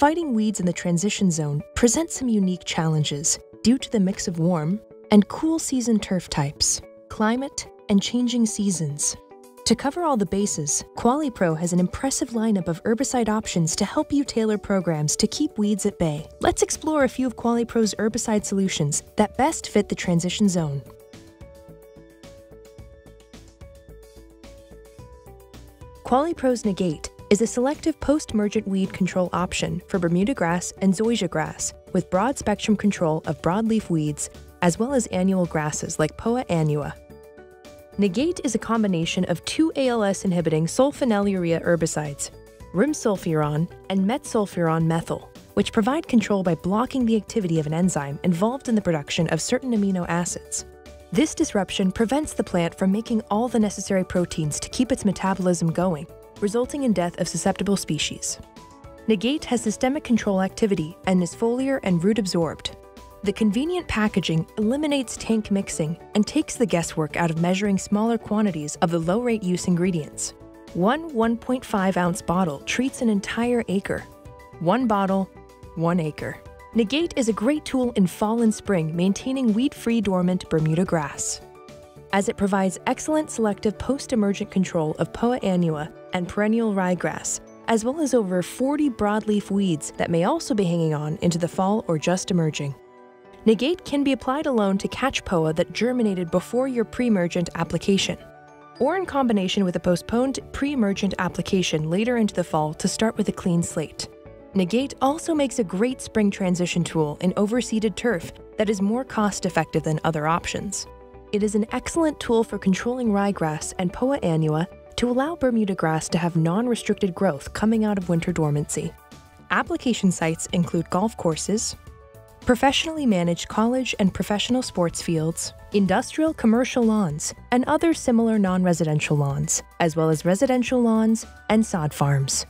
fighting weeds in the transition zone presents some unique challenges due to the mix of warm and cool season turf types, climate, and changing seasons. To cover all the bases, QualiPro has an impressive lineup of herbicide options to help you tailor programs to keep weeds at bay. Let's explore a few of QualiPro's herbicide solutions that best fit the transition zone. QualiPro's Negate is a selective post-emergent weed control option for Bermuda grass and Zoysia grass, with broad-spectrum control of broadleaf weeds, as well as annual grasses like Poa annua. Negate is a combination of two ALS-inhibiting sulfonylurea herbicides, rimsulfuron and metsulfuron methyl, which provide control by blocking the activity of an enzyme involved in the production of certain amino acids. This disruption prevents the plant from making all the necessary proteins to keep its metabolism going, resulting in death of susceptible species. Negate has systemic control activity and is foliar and root-absorbed. The convenient packaging eliminates tank mixing and takes the guesswork out of measuring smaller quantities of the low-rate use ingredients. One 1.5-ounce bottle treats an entire acre. One bottle, 1 acre. Negate is a great tool in fall and spring maintaining weed-free dormant Bermuda grass, as it provides excellent selective post-emergent control of Poa annua and perennial ryegrass, as well as over 40 broadleaf weeds that may also be hanging on into the fall or just emerging. Negate can be applied alone to catch Poa that germinated before your pre-emergent application, or in combination with a postponed pre-emergent application later into the fall to start with a clean slate. Negate also makes a great spring transition tool in overseeded turf that is more cost-effective than other options. It is an excellent tool for controlling ryegrass and Poa annua to allow Bermuda grass to have non-restricted growth coming out of winter dormancy. Application sites include golf courses, professionally managed college and professional sports fields, industrial commercial lawns, and other similar non-residential lawns, as well as residential lawns and sod farms.